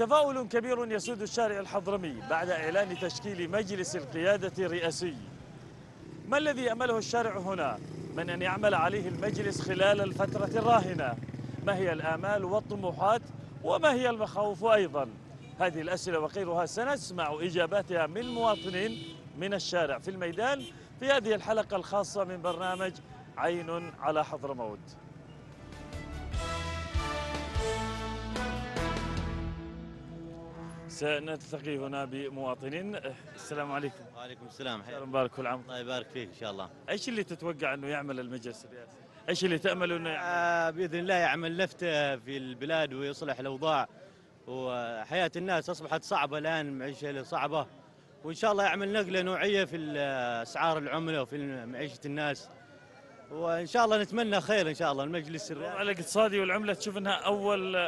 تفاؤل كبير يسود الشارع الحضرمي بعد إعلان تشكيل مجلس القيادة الرئاسي. ما الذي أمله الشارع هنا من أن يعمل عليه المجلس خلال الفترة الراهنة؟ ما هي الآمال والطموحات وما هي المخاوف أيضا؟ هذه الأسئلة وغيرها سنسمع إجاباتها من المواطنين من الشارع في الميدان في هذه الحلقة الخاصة من برنامج عين على حضرموت. سنلتقي هنا بمواطنين. السلام عليكم. وعليكم السلام. حياك الله. مبارك كل عام. الله يبارك فيك ان شاء الله. ايش اللي تتوقع انه يعمل المجلس الرئاسي؟ ايش اللي تامل انه يعمل؟ باذن الله يعمل لفته في البلاد ويصلح الاوضاع، وحياه الناس اصبحت صعبه الان، معيشه صعبه، وان شاء الله يعمل نقله نوعيه في اسعار العمله وفي معيشه الناس، وان شاء الله نتمنى خير ان شاء الله المجلس الرئاسي. الوضع الاقتصادي والعمله تشوف انها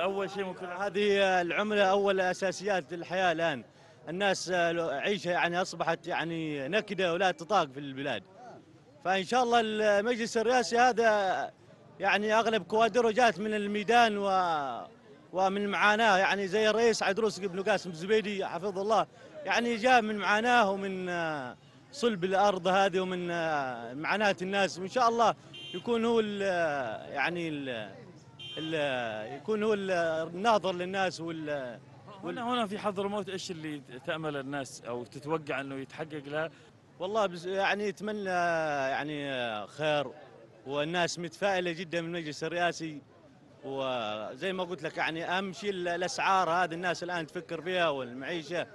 اول شيء ممكن؟ هذه العمله اول اساسيات الحياه الان، الناس عيشها يعني اصبحت يعني نكده ولا تطاق في البلاد. فان شاء الله المجلس الرئاسي هذا يعني اغلب كوادره جات من الميدان ومن معاناه، يعني زي الرئيس عيدروس بن قاسم الزبيدي حفظه الله، يعني جاء من معاناه ومن صلب الارض هذه ومن معاناه الناس، وان شاء الله يكون هو يكون هو الناظر للناس. هنا في حضرموت ايش اللي تامل الناس او تتوقع انه يتحقق لها؟ والله يعني اتمنى يعني خير، والناس متفائله جدا من المجلس الرئاسي، وزي ما قلت لك يعني اهم شيء الاسعار هذه الناس الان تفكر فيها والمعيشه،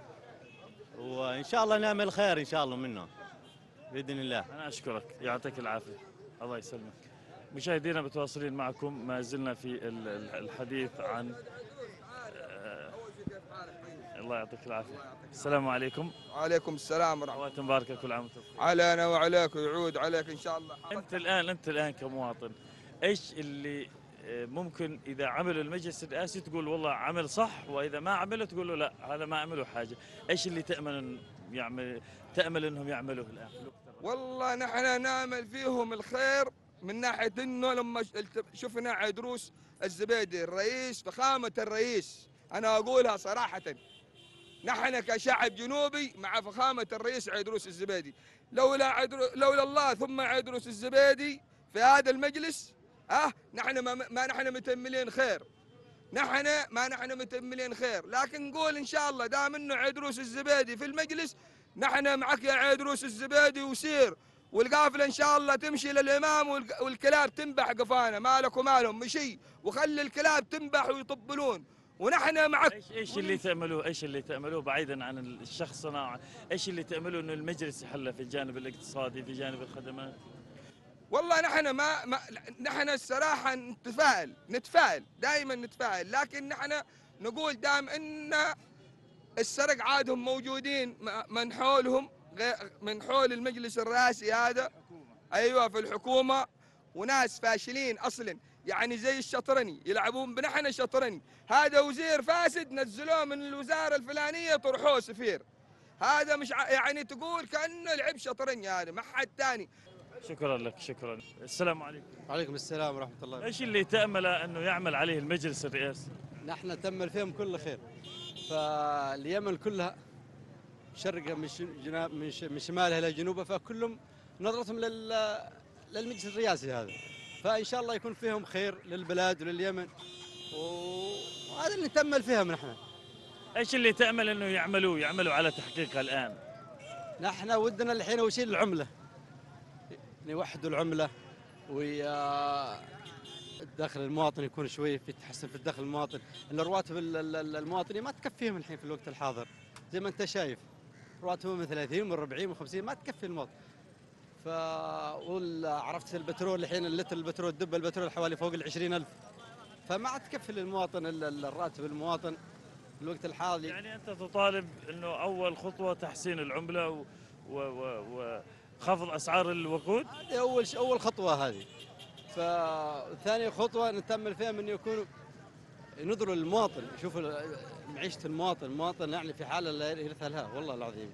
وان شاء الله نعمل خير ان شاء الله منه باذن الله. انا اشكرك، يعطيك العافيه. الله يسلمك. مشاهدينا متواصلين معكم، ما زلنا في الحديث عن الله يعطيك العافيه. السلام عليكم. وعليكم السلام ورحمه الله وبركاته. كل عام وانتم بخير. علينا وعليك ويعود عليك ان شاء الله. انت الان كمواطن ايش اللي ممكن إذا عمل المجلس الرئاسي تقول والله عمل صح، وإذا ما عمله تقول له لا هذا ما عمله حاجة؟ إيش اللي تأمل أنهم يعملوه الآن؟ والله نحن نأمل فيهم الخير من ناحية أنه لما شفنا عيدروس الزبيدي الرئيس، فخامة الرئيس أنا أقولها صراحة، نحن كشعب جنوبي مع فخامة الرئيس عيدروس الزبيدي، لولا الله ثم عيدروس الزبيدي في هذا المجلس نحن ما نحن متملين خير، لكن نقول ان شاء الله دام انه عيدروس الزبيدي في المجلس نحن معك يا عيدروس الزبيدي، وسير والقافله ان شاء الله تمشي للامام والكلاب تنبح قفانا، مالك ومالهم مشي، وخلي الكلاب تنبح ويطبلون ونحن معك. ايش اللي تعملوه؟ بعيدا عن الشخص، ايش اللي تعملوه انه المجلس يحله في الجانب الاقتصادي في جانب الخدمات؟ والله نحن نحن الصراحه نتفائل دائما نتفائل، لكن نحن نقول دام ان السرق عادهم موجودين من حولهم، من حول المجلس الرئاسي هذا، ايوه في الحكومه، وناس فاشلين اصلا، يعني زي الشطرني يلعبون بنحن شطرني، هذا وزير فاسد نزلوه من الوزاره الفلانيه طرحوه سفير، هذا مش يعني تقول كانه لعب شطرني هذا ما حد ثاني. شكرا لك. شكرا. السلام عليكم. وعليكم السلام ورحمه الله. ايش اللي تامل انه يعمل عليه المجلس الرئاسي؟ نحن نتامل فيهم كل خير، فاليمن كلها شرقها من شمالها الى جنوبها، فكلهم نظرتهم للمجلس الرئاسي هذا، فان شاء الله يكون فيهم خير للبلاد ولليمن، وهذا اللي نتامل فيهم نحن. ايش اللي تامل انه يعملوا على تحقيقها الان؟ نحن ودنا الحين اول شيء العمله، يوحدوا العمله، والدخل المواطن يكون شوي في تحسن في الدخل المواطن، ان الرواتب المواطنه ما تكفيهم الحين في الوقت الحاضر، زي ما انت شايف رواتبهم من 30 ومن 40 ومن 50 ما تكفي المواطن. ف عرفت البترول الحين اللتر البترول دب البترول حوالي فوق ال 20000، فما تكفي للمواطن الراتب المواطن في الوقت الحالي. يعني انت تطالب انه اول خطوه تحسين العمله خفض اسعار الوقود؟ هذه اول خطوه هذه. فثاني خطوه نتامل فيها انه يكونوا ينظروا للمواطن، يشوفوا معيشه المواطن، المواطن يعني في حاله لا يرثى لها والله العظيم.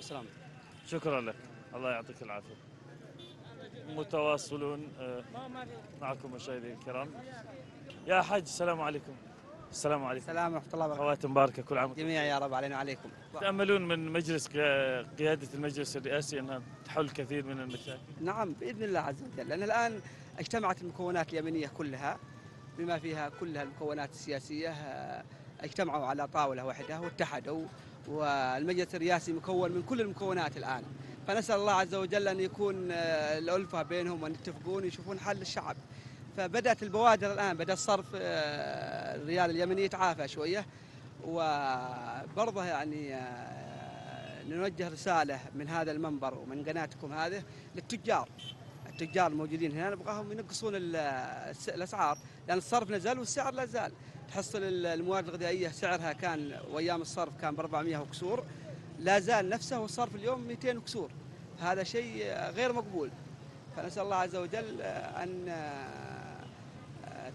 سلامتك. شكرا لك، الله يعطيك العافيه. متواصلون معكم مشاهدينا الكرام. يا حاج السلام عليكم. السلام عليكم. السلام ورحمة الله وبركاته. خواتم مباركة كل عام جميع يا رب علينا وعليكم. تأملون من مجلس قيادة المجلس الرئاسي أنها تحل كثير من المشاكل؟ نعم بإذن الله عز وجل، لأن الآن اجتمعت المكونات اليمنية كلها بما فيها كلها المكونات السياسية، اجتمعوا على طاولة واحدة واتحدوا، والمجلس الرئاسي مكون من كل المكونات الآن، فنسأل الله عز وجل أن يكون الألفة بينهم وأن يتفقون يشوفون حل الشعب. فبدأت البوادر الآن، بدأ الصرف الريال اليمني يتعافى شوية، وبرضه يعني نوجه رسالة من هذا المنبر ومن قناتكم هذه للتجار. التجار الموجودين هنا نبغاهم ينقصون الأسعار، لأن الصرف نزل والسعر لا زال. تحصل المواد الغذائية سعرها كان وأيام الصرف كان ب 400 وكسور، لا زال نفسه، والصرف اليوم 200 وكسور، هذا شيء غير مقبول. فنسأل الله عز وجل أن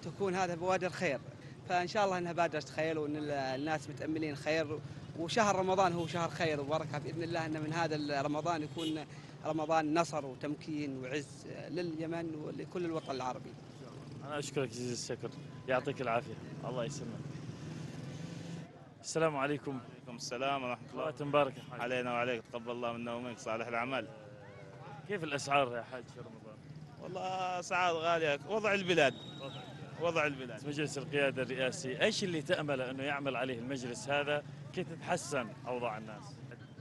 تكون هذا بوادر خير، فإن شاء الله أنها بادرة خير وأن الناس متأملين خير، وشهر رمضان هو شهر خير وبركة بإذن الله، أن من هذا رمضان يكون رمضان نصر وتمكين وعز لليمن ولكل الوطن العربي. أنا أشكرك جزيل الشكر، يعطيك العافية. الله يسلمك. السلام عليكم. وعليكم السلام ورحمة الله وبركاته. علينا وعليك، تقبل الله منا ومنك صالح الأعمال. كيف الأسعار يا حاج في رمضان؟ والله أسعار غالية، وضع البلاد. وضع البلاد. مجلس القيادة الرئاسي، ايش اللي تأمل انه يعمل عليه المجلس هذا كي تتحسن أوضاع الناس؟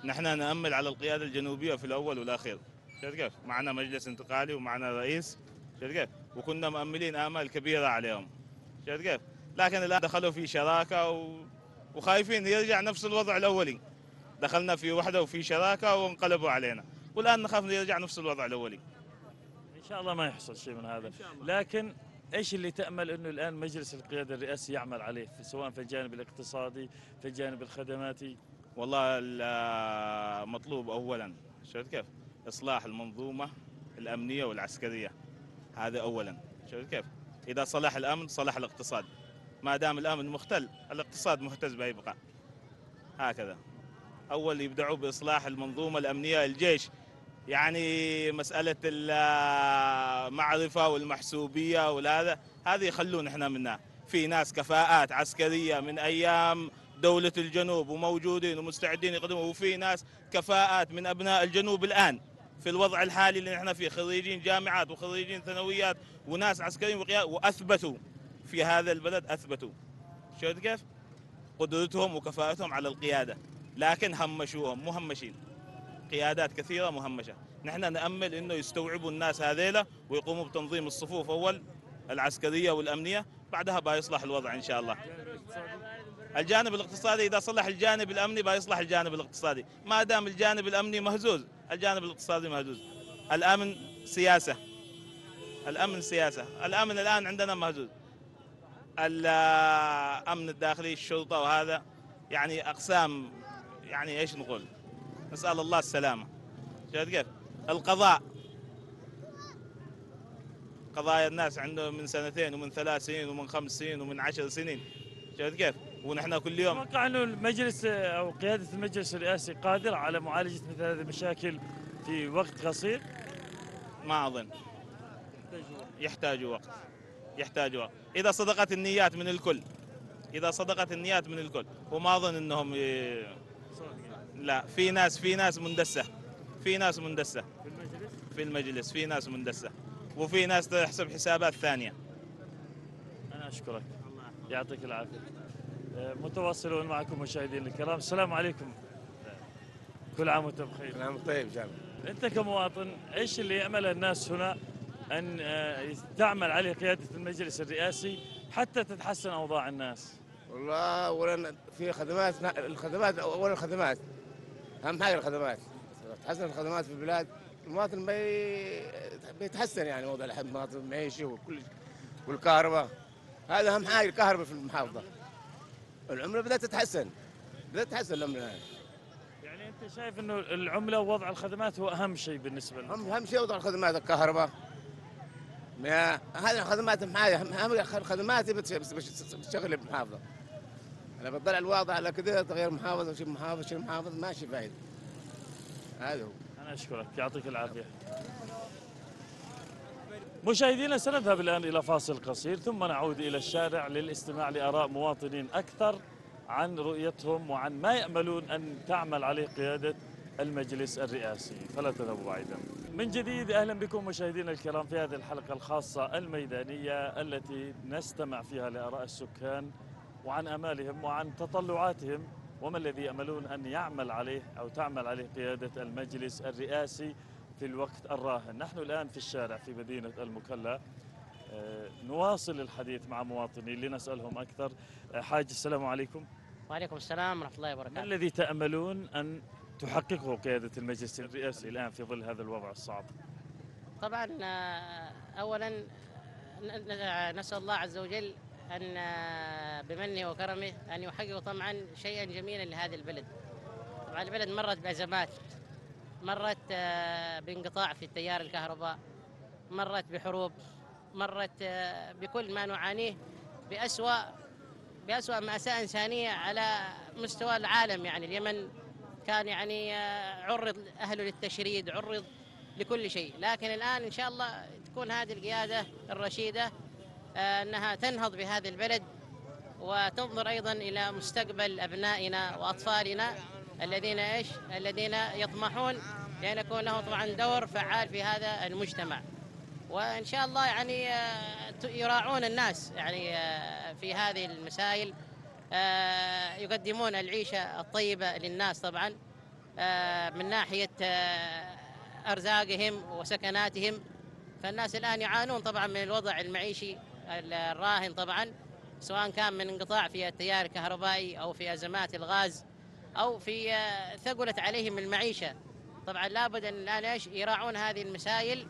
نحن نأمل على القيادة الجنوبية في الأول والأخير. شفت كيف؟ معنا مجلس انتقالي ومعنا رئيس، شفت كيف؟ وكنا مأملين آمال كبيرة عليهم. شفت كيف؟ لكن الآن دخلوا في شراكة وخايفين يرجع نفس الوضع الأولي. دخلنا في وحدة وفي شراكة وانقلبوا علينا. والآن نخاف انه يرجع نفس الوضع الأولي. إن شاء الله ما يحصل شيء من هذا، لكن إيش اللي تأمل أنه الآن مجلس القيادة الرئاسي يعمل عليه، سواء في الجانب الاقتصادي، في الجانب الخدماتي؟ والله المطلوب أولاً، شفت كيف؟ إصلاح المنظومة الأمنية والعسكرية، هذا أولاً، شفت كيف؟ إذا صلح الأمن صلح الاقتصاد، ما دام الأمن مختل الاقتصاد مهتز بيبقى. هكذا. أول يبدعوا بإصلاح المنظومة الأمنية، الجيش يعني مسألة المعرفة والمحسوبية والهذا، هذه يخلون احنا منها، في ناس كفاءات عسكرية من أيام دولة الجنوب وموجودين ومستعدين يقدموا، وفي ناس كفاءات من أبناء الجنوب الآن في الوضع الحالي اللي احنا فيه، خريجين جامعات وخريجين ثانويات وناس عسكريين وقيادة، وأثبتوا في هذا البلد، أثبتوا شفت كيف؟ قدرتهم وكفاءتهم على القيادة، لكن همشوهم، مهمشين قيادات كثيرة مهمشة. نحن نأمل أنه يستوعبوا الناس هذيلة ويقوموا بتنظيم الصفوف أول العسكرية والأمنية، بعدها بيصلح الوضع إن شاء الله. الجانب الاقتصادي إذا صلح الجانب الأمني بيصلح الجانب الاقتصادي، ما دام الجانب الأمني مهزوز الجانب الاقتصادي مهزوز. الأمن سياسة، الأمن سياسة، الأمن الآن عندنا مهزوز، الأمن الداخلي الشرطة وهذا يعني أقسام، يعني ايش نقول؟ نسأل الله السلامة. شفت كيف؟ القضاء، قضايا الناس عنده من سنتين ومن 3 سنين ومن 5 سنين ومن 10 سنين، شفت كيف؟ ونحن كل يوم. أتوقع أنه المجلس أو قيادة المجلس الرئاسي قادر على معالجة مثل هذه المشاكل في وقت قصير؟ ما أظن. يحتاجوا وقت. يحتاجوا وقت، إذا صدقت النيات من الكل. إذا صدقت النيات من الكل، وما أظن أنهم لا، في ناس مندسة، في ناس مندسة في المجلس، في ناس مندسة وفي ناس تحسب حسابات ثانية. أنا أشكرك، يعطيك العافية. متواصلون معكم مشاهدين الكرام، السلام عليكم. كل عام وأنتم بخير. كل عام طيب إن شاء الله. أنت كمواطن إيش اللي يأمل الناس هنا أن تعمل عليه قيادة المجلس الرئاسي حتى تتحسن أوضاع الناس؟ والله أولا في خدمات، الخدمات أولا، الخدمات أهم حاجة، الخدمات تحسن، الخدمات في البلاد، المواطن بيتحسن يعني وضع المواطن المعيشي وكل، والكهرباء هذا أهم حاجة، الكهرباء في المحافظة، العملة بدأت تتحسن العملة يعني. يعني أنت شايف إنه العملة ووضع الخدمات هو أهم شيء بالنسبة لك؟ أهم شيء وضع الخدمات، الكهرباء، ما هذه الخدمات معايا، اهم خدماتي بتشغل المحافظه. انا بتطلع الوضع على كذا، تغير محافظه وشيل محافظه وشيل محافظه، ماشي فايده. هذا هو. انا اشكرك، يعطيك العافيه. مشاهدينا سنذهب الآن إلى فاصل قصير ثم نعود إلى الشارع للاستماع لآراء مواطنين أكثر عن رؤيتهم وعن ما يأملون أن تعمل عليه قيادة المجلس الرئاسي، فلا تذهبوا بعيدا. من جديد أهلا بكم مشاهدينا الكرام في هذه الحلقة الخاصة الميدانية التي نستمع فيها لآراء السكان وعن آمالهم وعن تطلعاتهم وما الذي يأملون أن يعمل عليه أو تعمل عليه قيادة المجلس الرئاسي في الوقت الراهن. نحن الآن في الشارع في مدينة المكلا نواصل الحديث مع مواطنين لنسألهم أكثر. حاج، السلام عليكم. وعليكم السلام ورحمة الله وبركاته. ما الذي تأملون أن تحققه قيادة المجلس الرئاسي الآن في ظل هذا الوضع الصعب؟ طبعا أولا نسأل الله عز وجل أن بمنه وكرمه أن يحقق طبعا شيئا جميلا لهذا البلد. طبعا البلد مرت بأزمات، مرت بانقطاع في التيار الكهرباء، مرت بحروب، مرت بكل ما نعانيه بأسوأ مأساة إنسانية على مستوى العالم. يعني اليمن كان يعني عرض أهله للتشريد، عرض لكل شيء، لكن الآن إن شاء الله تكون هذه القيادة الرشيدة أنها تنهض بهذا البلد وتنظر أيضا إلى مستقبل أبنائنا وأطفالنا الذين يطمحون لأن يكون لهم طبعا دور فعال في هذا المجتمع، وإن شاء الله يعني يراعون الناس يعني في هذه المسائل، يقدمون العيشة الطيبة للناس طبعا من ناحية أرزاقهم وسكناتهم. فالناس الآن يعانون طبعا من الوضع المعيشي الراهن طبعا، سواء كان من انقطاع في التيار الكهربائي أو في أزمات الغاز أو في ثقلت عليهم المعيشة. طبعا لابد أن الآن يراعون هذه المسائل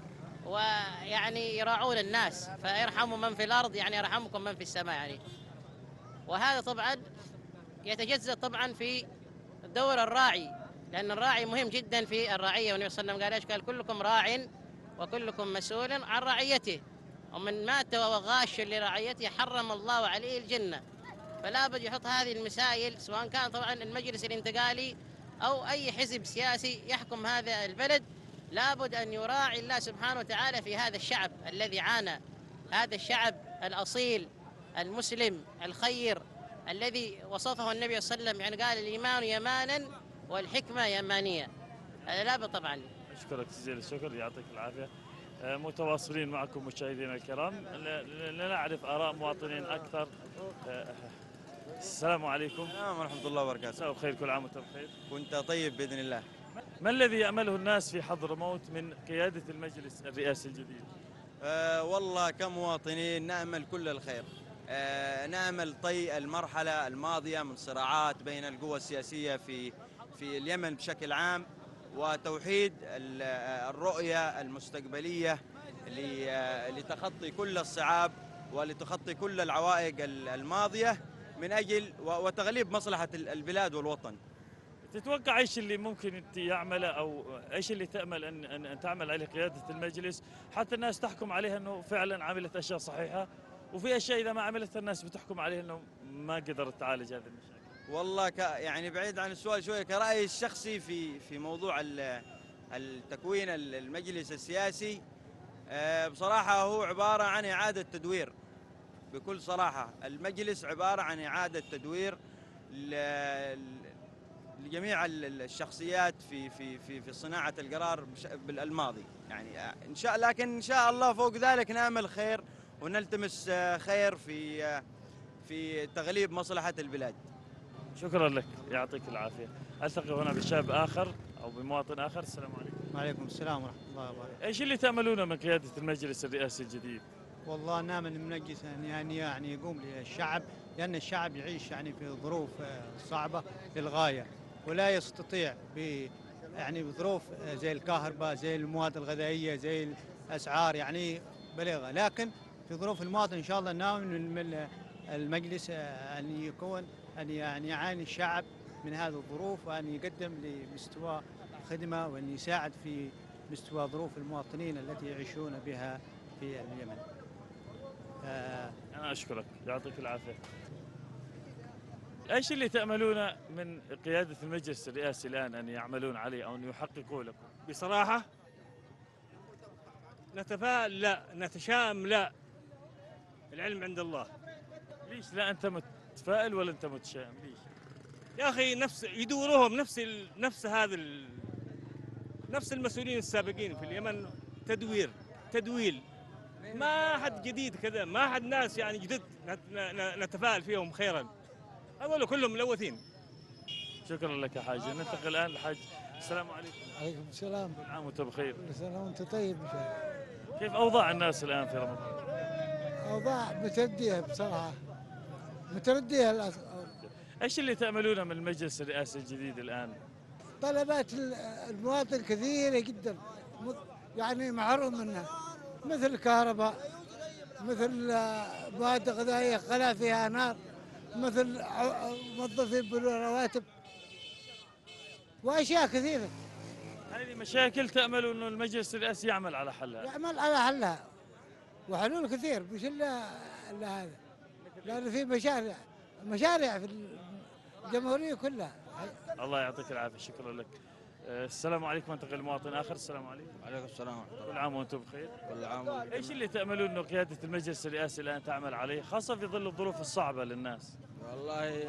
ويعني يراعون الناس، فيرحموا من في الأرض يعني يرحمكم من في السماء يعني. وهذا طبعا يتجزأ طبعا في دور الراعي، لأن الراعي مهم جدا في الرعية، والنبي صلى الله عليه وسلم قال كلكم راع وكلكم مسؤول عن رعيته، ومن مات وهو غاش لرعيته حرم الله عليه الجنة. فلا بد يحط هذه المسائل، سواء كان طبعا المجلس الانتقالي أو أي حزب سياسي يحكم هذا البلد، لابد أن يراعي الله سبحانه وتعالى في هذا الشعب الذي عانى، هذا الشعب الأصيل المسلم الخير الذي وصفه النبي صلى الله عليه وسلم، يعني قال الإيمان يمانا والحكمة يمانية. هذا لابد طبعا. أشكرك جزيل الشكر، يعطيك العافية. متواصلين معكم مشاهدينا الكرام لنعرف آراء مواطنين أكثر. السلام عليكم. السلام ورحمة الله وبركاته. مساء الخير، كل عام وانت بخير. وانت طيب بإذن الله. ما الذي يأمله الناس في حضرموت من قيادة المجلس الرئاسي الجديد؟ والله كمواطنين نأمل كل الخير، نأمل طي المرحلة الماضية من صراعات بين القوى السياسية في اليمن بشكل عام، وتوحيد الرؤية المستقبلية لتخطي كل الصعاب ولتخطي كل العوائق الماضية من أجل وتغليب مصلحة البلاد والوطن. تتوقع ايش اللي ممكن انت يعمله او ايش اللي تأمل ان تعمل عليه قيادة المجلس حتى الناس تحكم عليها انه فعلا عملت اشياء صحيحة، وفي اشياء اذا ما عملتها الناس بتحكم عليها انه ما قدرت تعالج هذه المشاكل؟ والله يعني بعيد عن السؤال شوية، كرأيي الشخصي في موضوع التكوين المجلس السياسي، بصراحة هو عبارة عن إعادة تدوير. بكل صراحة المجلس عبارة عن إعادة تدوير لجميع الشخصيات في صناعة القرار بالماضي يعني. لكن إن شاء الله فوق ذلك نأمل خير ونلتمس خير في تغليب مصلحة البلاد. شكرا لك، يعطيك العافية. ألتقي هنا بشاب آخر أو بمواطن آخر. السلام عليكم. وعليكم السلام ورحمة الله وبركاته. إيش اللي تأملونه من قيادة المجلس الرئاسي الجديد؟ والله نأمل المجلس يعني يقوم للشعب، لأن الشعب يعيش يعني في ظروف صعبة للغاية، ولا يستطيع يعني بظروف زي الكهرباء، زي المواد الغذائية، زي الأسعار يعني بليغة، لكن في ظروف المواطن إن شاء الله نأمل المجلس أن يكون أن يعني يعاني الشعب من هذه الظروف، وأن يقدم لمستوى خدمة وأن يساعد في مستوى ظروف المواطنين التي يعيشون بها في اليمن. أنا أشكرك، يعطيك العافية. إيش اللي تأملون من قيادة المجلس الرئاسي الآن أن يعملون عليه أو أن يحققوا لكم؟ بصراحة نتفائل لا، نتشائم لا، العلم عند الله. ليش لا انت متفائل ولا انت متشائم؟ ليش؟ يا اخي نفس يدوروهم نفس هذا نفس المسؤولين السابقين في اليمن، تدويل، ما حد جديد كذا، ما حد ناس يعني جدد نتفائل فيهم خيرا، هذول كلهم ملوثين. شكرا لك يا حاج. ننتقل الان للحاج. السلام عليكم. عليكم السلام. كل عام وانت بخير. كل سنه وانت طيب ان شاء الله. كيف اوضاع الناس الان في رمضان؟ اوضاع مترديه بصراحه، مترديه للاسف. ايش اللي تاملونه من المجلس الرئاسي الجديد الان؟ طلبات المواطن كثيره جدا، يعني محروم منها، مثل الكهرباء، مثل مواد غذائيه خلا فيها نار، مثل موظفين بالرواتب، واشياء كثيره. هذه مشاكل تامل انه المجلس الرئاسي يعمل على حلها. يعمل على حلها وحلول كثير، مش الا هذا، لانه في مشاريع في الجمهوريه كلها. الله يعطيك العافيه، شكرا لك. السلام عليكم. انتقل لمواطن اخر. السلام عليكم. وعليكم السلام ورحمه الله. كل عام وانتم بخير. كل عام. ايش اللي تاملون انه قياده المجلس الرئاسي الان تعمل عليه، خاصه في ظل الظروف الصعبه للناس؟ والله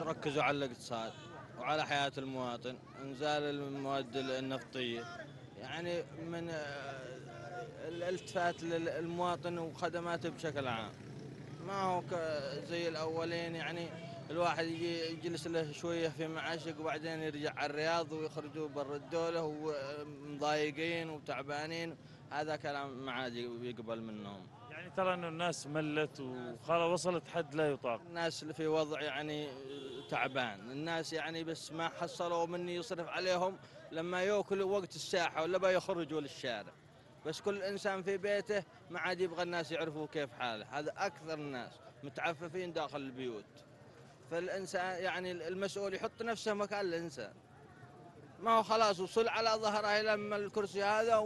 تركزوا على الاقتصاد وعلى حياه المواطن، انزال المواد النفطيه، يعني من الالتفات للمواطن وخدماته بشكل عام، ما هو زي الاولين، يعني الواحد يجلس له شويه في معاشق وبعدين يرجع على الرياض ويخرجوه برا الدوله ومضايقين وتعبانين، هذا كلام ما عاد يقبل منهم. يعني ترى انه الناس ملت وخلاص، وصلت حد لا يطاق. الناس اللي في وضع يعني تعبان، الناس يعني بس ما حصلوا مني يصرف عليهم لما ياكلوا وقت الساحه ولا بيخرجوا للشارع، بس كل انسان في بيته ما عاد يبغى الناس يعرفوا كيف حاله، هذا اكثر الناس متعففين داخل البيوت. فالانسان يعني المسؤول يحط نفسه مكان الانسان، ما هو خلاص وصل على ظهره لما الكرسي هذا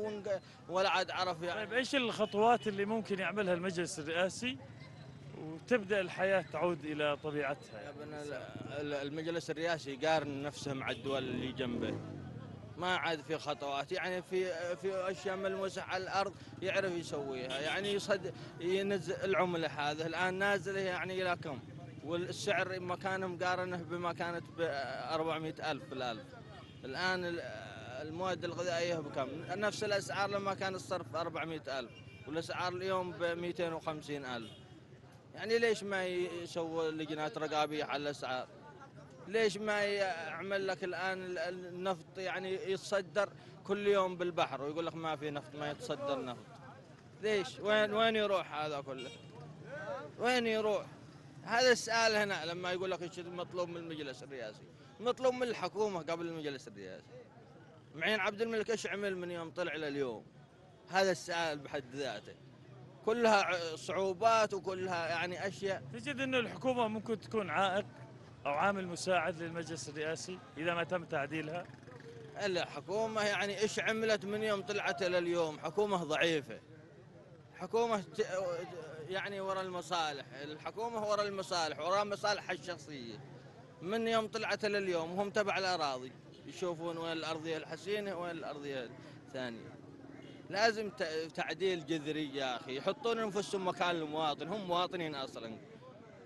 ولا عاد عرف يعني. طيب ايش الخطوات اللي ممكن يعملها المجلس الرئاسي وتبدا الحياه تعود الى طبيعتها؟ يعني المجلس الرئاسي يقارن نفسه مع الدول اللي جنبه، ما عاد في خطوات، يعني في اشياء ملموسه على الارض يعرف يسويها، يعني ينزل العمله هذه الان نازله يعني الى كم؟ والسعر مكانه مقارنه بما كانت ب 400,000 بالألف، الآن المواد الغذائية بكم؟ نفس الأسعار لما كان الصرف 400,000 والأسعار اليوم ب 250,000. يعني ليش ما يسووا لجنات رقابية على الأسعار؟ ليش ما يعمل لك الآن النفط يعني يتصدر كل يوم بالبحر ويقول لك ما في نفط، ما يتصدر نفط؟ ليش؟ وين يروح هذا كله؟ وين يروح؟ هذا السؤال هنا لما يقول لك ايش المطلوب من المجلس الرئاسي، مطلوب من الحكومه قبل المجلس الرئاسي. معين عبد الملك ايش عمل من يوم طلع لليوم؟ هذا السؤال بحد ذاته. كلها صعوبات وكلها يعني اشياء. تجد انه الحكومه ممكن تكون عائق او عامل مساعد للمجلس الرئاسي اذا ما تم تعديلها؟ الحكومه يعني ايش عملت من يوم طلعت لليوم؟ حكومه ضعيفه. حكومه يعني ورا المصالح، الحكومة ورا المصالح، ورا مصالحها الشخصية. من يوم طلعت لليوم هم تبع الأراضي، يشوفون وين الأرضية الحسينة وين الأرضية الثانية. لازم تعديل جذري يا أخي، يحطون أنفسهم مكان المواطن، هم مواطنين أصلاً.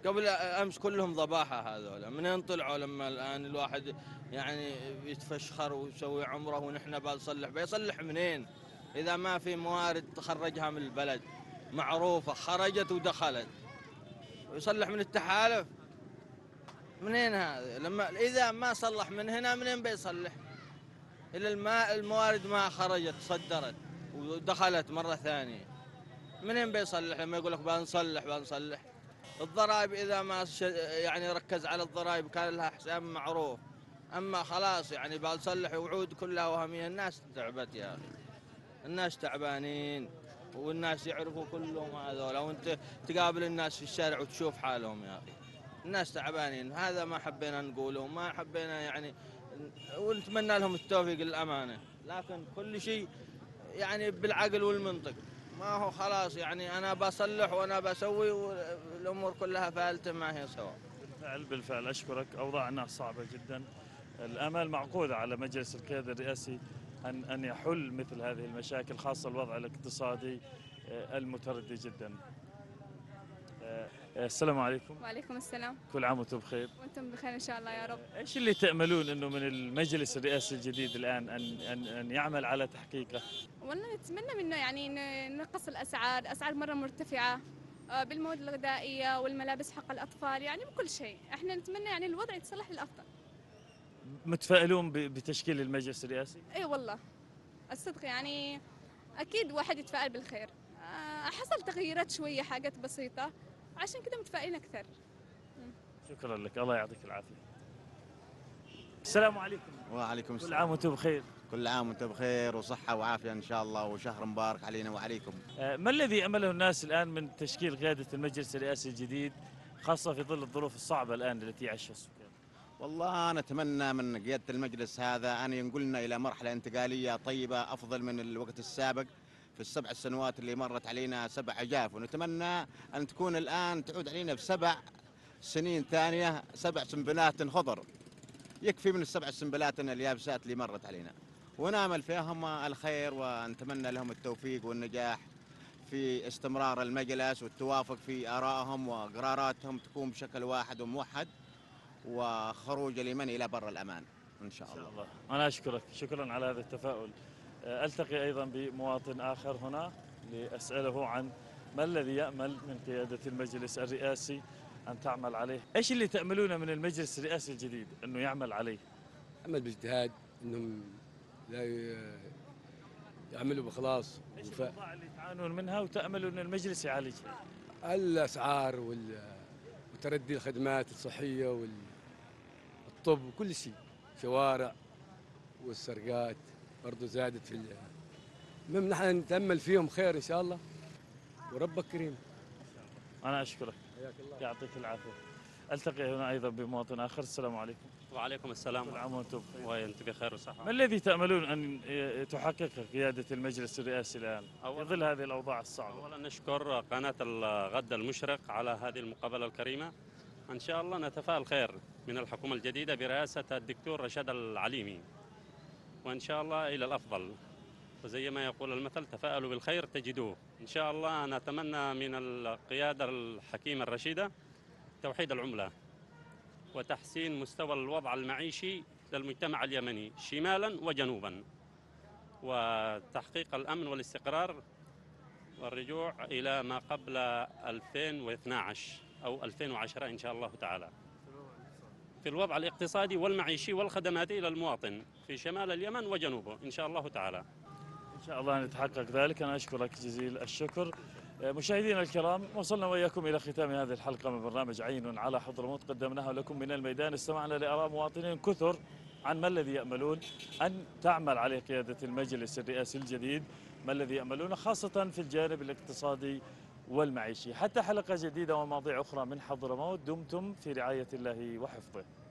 قبل أمس كلهم ضباحة هذول، منين طلعوا لما الآن الواحد يعني يتفشخر ويسوي عمره ونحن بنصلح، بيصلح منين؟ إذا ما في موارد تخرجها من البلد. معروفة خرجت ودخلت، ويصلح من التحالف منين هذا؟ لما إذا ما صلح من هنا منين بيصلح؟ إلا الموارد ما خرجت، صدرت ودخلت مرة ثانية، منين بيصلح لما يقول لك بنصلح؟ الضرائب إذا ما يعني ركز على الضرائب كان لها حساب معروف، أما خلاص يعني بنصلح وعود كلها وهمية. الناس تعبت يا أخي، الناس تعبانين والناس يعرفوا كلهم هذول، لو انت تقابل الناس في الشارع وتشوف حالهم يا اخي، الناس تعبانين. هذا ما حبينا نقوله، ما حبينا يعني، ونتمنى لهم التوفيق للامانه، لكن كل شيء يعني بالعقل والمنطق، ما هو خلاص يعني انا بصلح وانا بسوي والامور كلها فالته ما هي سوا. بالفعل اشكرك. اوضاع الناس صعبه جدا، الامال معقوده على مجلس القياده الرئاسي أن يحل مثل هذه المشاكل، خاصة الوضع الاقتصادي المتردي جدا. السلام عليكم. وعليكم السلام. كل عام وانتم بخير. وانتم بخير ان شاء الله يا رب. ايش اللي تأملون انه من المجلس الرئاسي الجديد الان ان يعمل على تحقيقه؟ والله نتمنى منه يعني نقص الاسعار مره مرتفعه بالمواد الغذائيه والملابس حق الاطفال، يعني بكل شيء احنا نتمنى يعني الوضع يتصلح للافضل. متفائلون بتشكيل المجلس الرئاسي؟ اي والله الصدق، يعني اكيد واحد يتفائل بالخير. حصل تغييرات شويه، حاجات بسيطه، عشان كده متفائلين اكثر. شكرا لك، الله يعطيك العافيه. السلام عليكم. وعليكم السلام. كل عام وانتم بخير. كل عام وانتم بخير وصحه وعافيه ان شاء الله، وشهر مبارك علينا وعليكم. ما الذي امله الناس الان من تشكيل قياده المجلس الرئاسي الجديد، خاصه في ظل الظروف الصعبه الان التي يعيشها السكان؟ والله نتمنى من قياده المجلس هذا ان ينقلنا الى مرحله انتقاليه طيبه افضل من الوقت السابق. في السبع سنوات اللي مرت علينا 7 أجاف، ونتمنى أن تكون الآن تعود علينا ب7 سنين ثانية، 7 سنبلات خضر، يكفي من ال7 سنبلات اليابسات اللي مرت علينا، ونامل فيهم الخير ونتمنى لهم التوفيق والنجاح في استمرار المجلس والتوافق في آرائهم وقراراتهم تكون بشكل واحد وموحد، وخروج اليمن إلى بر الأمان إن شاء الله. أنا أشكرك، شكرا على هذا التفاؤل. ألتقي أيضا بمواطن آخر هنا لأسأله عن ما الذي يأمل من قيادة المجلس الرئاسي أن تعمل عليه. إيش اللي تأملونه من المجلس الرئاسي الجديد أنه يعمل عليه؟ أمل باجتهاد، أنهم لا يعملوا بخلاص. إيش الأوضاع اللي تعانون منها وتأملوا أن المجلس يعالجها؟ الأسعار وتردي الخدمات الصحية والطب وكل شيء، شوارع والسرقات برضه زادت في الليل. المهم نحن نتأمل فيهم خير إن شاء الله، وربك كريم. أنا أشكرك، يعطيك العافية. ألتقي هنا أيضا بمواطن آخر. السلام عليكم. وعليكم السلام. كل عام وأنتم بخير وصحة. ما الذي تأملون أن تحققه قيادة المجلس الرئاسي الآن في ظل هذه الأوضاع الصعبة؟ أولا نشكر قناة الغد المشرق على هذه المقابلة الكريمة. إن شاء الله نتفائل خير من الحكومة الجديدة برئاسة الدكتور رشاد العليمي، وإن شاء الله إلى الأفضل. وزي ما يقول المثل، تفاءلوا بالخير تجدوه. إن شاء الله نتمنى من القيادة الحكيمة الرشيدة توحيد العملة وتحسين مستوى الوضع المعيشي للمجتمع اليمني شمالا وجنوبا، وتحقيق الأمن والاستقرار والرجوع إلى ما قبل 2012 أو 2010 إن شاء الله تعالى في الوضع الاقتصادي والمعيشي والخدماتي للمواطن في شمال اليمن وجنوبه إن شاء الله تعالى. إن شاء الله نتحقق ذلك. أنا أشكرك جزيل الشكر. مشاهدينا الكرام، وصلنا وإياكم إلى ختام هذه الحلقة من برنامج عين على حضرموت، قدمناها لكم من الميدان. استمعنا لآراء مواطنين كثر عن ما الذي يأملون أن تعمل عليه قيادة المجلس الرئاسي الجديد، ما الذي يأملونه خاصة في الجانب الاقتصادي والمعيشي. حتى حلقة جديدة ومواضيع أخرى من حضرموت، دمتم في رعاية الله وحفظه.